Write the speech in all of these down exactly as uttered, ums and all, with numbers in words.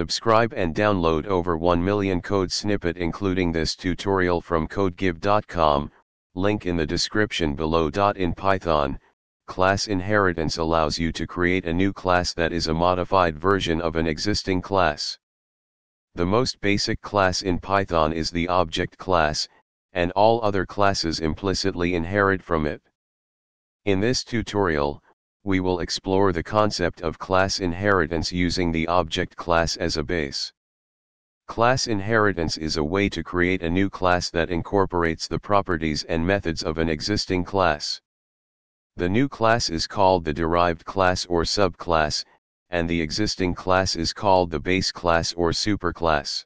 Subscribe and download over one million code snippet including this tutorial from Codegive dot com, link in the description below. In Python, class inheritance allows you to create a new class that is a modified version of an existing class. The most basic class in Python is the object class, and all other classes implicitly inherit from it. In this tutorial, we will explore the concept of class inheritance using the object class as a base. Class inheritance is a way to create a new class that incorporates the properties and methods of an existing class. The new class is called the derived class or subclass, and the existing class is called the base class or superclass.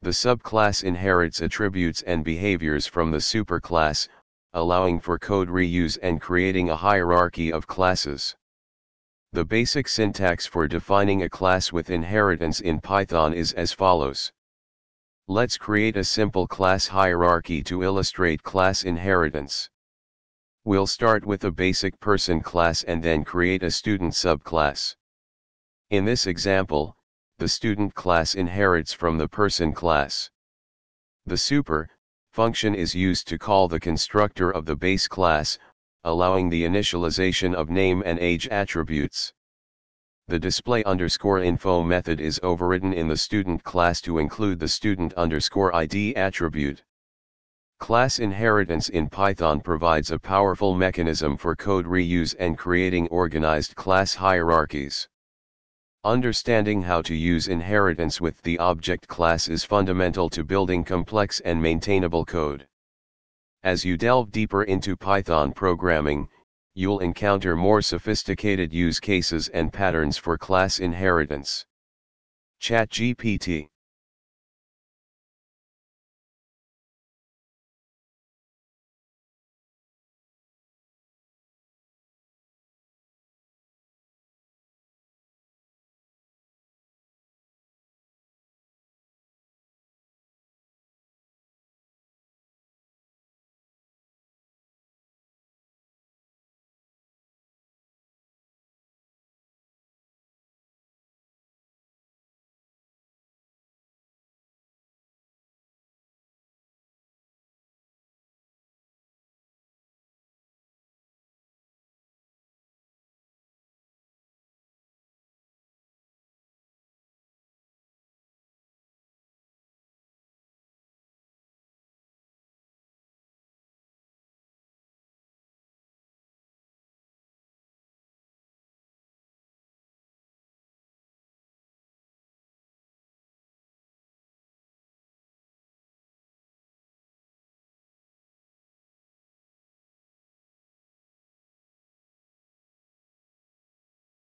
The subclass inherits attributes and behaviors from the superclass, allowing for code reuse and creating a hierarchy of classes. The basic syntax for defining a class with inheritance in Python is as follows. Let's create a simple class hierarchy to illustrate class inheritance. We'll start with a basic person class and then create a student subclass. In this example, the student class inherits from the person class. The super function is used to call the constructor of the base class, allowing the initialization of name and age attributes. The display underscore info method is overridden in the student class to include the student underscore I D attribute. Class inheritance in Python provides a powerful mechanism for code reuse and creating organized class hierarchies. Understanding how to use inheritance with the object class is fundamental to building complex and maintainable code. As you delve deeper into Python programming, you'll encounter more sophisticated use cases and patterns for class inheritance. ChatGPT